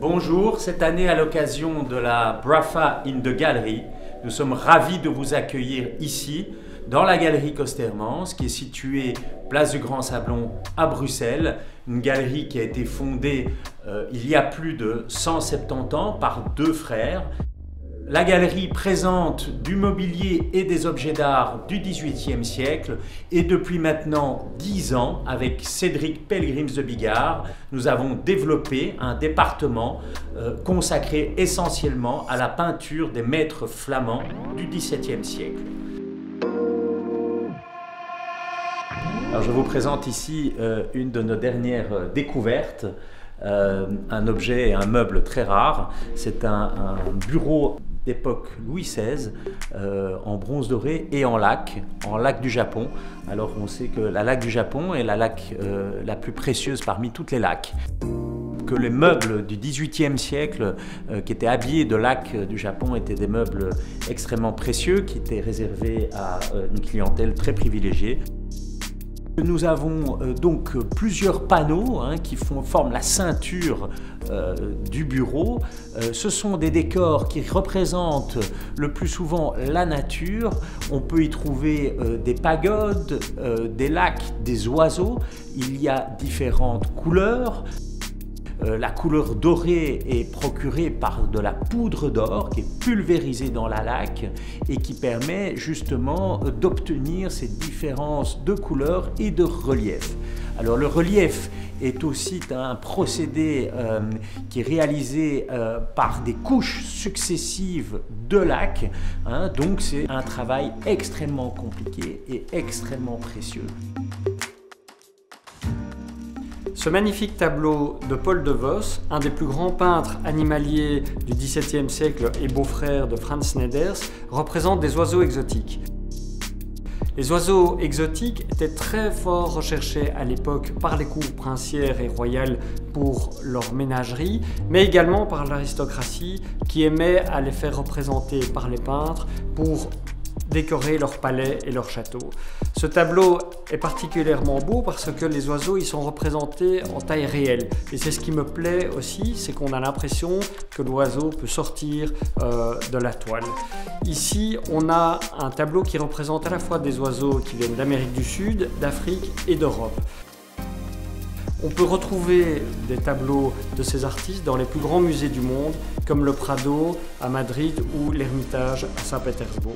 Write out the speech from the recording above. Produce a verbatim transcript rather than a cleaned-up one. Bonjour, cette année à l'occasion de la Brafa in the Gallery, nous sommes ravis de vous accueillir ici, dans la Galerie Costermans, qui est située Place du Grand Sablon à Bruxelles. Une galerie qui a été fondée euh, il y a plus de cent soixante-dix ans par deux frères. La galerie présente du mobilier et des objets d'art du dix-huitième siècle et depuis maintenant dix ans, avec Cédric Pellegrims de Bigard, nous avons développé un département euh, consacré essentiellement à la peinture des maîtres flamands du dix-septième siècle. Alors je vous présente ici euh, une de nos dernières découvertes. Euh, un objet et un meuble très rare. C'est un, un bureau d'époque Louis seize euh, en bronze doré et en laque, en laque du Japon. Alors on sait que la laque du Japon est la laque euh, la plus précieuse parmi toutes les laques. Que les meubles du dix-huitième siècle euh, qui étaient habillés de laque du Japon étaient des meubles extrêmement précieux qui étaient réservés à euh, une clientèle très privilégiée. Nous avons euh, donc plusieurs panneaux hein, qui font, forment la ceinture euh, du bureau. Euh, ce sont des décors qui représentent le plus souvent la nature. On peut y trouver euh, des pagodes, euh, des lacs, des oiseaux. Il y a différentes couleurs. Euh, la couleur dorée est procurée par de la poudre d'or qui est pulvérisée dans la laque et qui permet justement euh, d'obtenir ces différences de couleurs et de relief. Alors le relief est aussi un procédé euh, qui est réalisé euh, par des couches successives de laque, hein, donc c'est un travail extrêmement compliqué et extrêmement précieux. Ce magnifique tableau de Paul de Vos, un des plus grands peintres animaliers du dix-septième siècle et beau-frère de Frans Snijders, représente des oiseaux exotiques. Les oiseaux exotiques étaient très fort recherchés à l'époque par les cours princières et royales pour leur ménagerie, mais également par l'aristocratie qui aimait à les faire représenter par les peintres pour décorer leurs palais et leurs châteaux. Ce tableau est particulièrement beau parce que les oiseaux y sont représentés en taille réelle. Et c'est ce qui me plaît aussi, c'est qu'on a l'impression que l'oiseau peut sortir euh, de la toile. Ici, on a un tableau qui représente à la fois des oiseaux qui viennent d'Amérique du Sud, d'Afrique et d'Europe. On peut retrouver des tableaux de ces artistes dans les plus grands musées du monde, comme le Prado à Madrid ou l'Ermitage à Saint-Pétersbourg.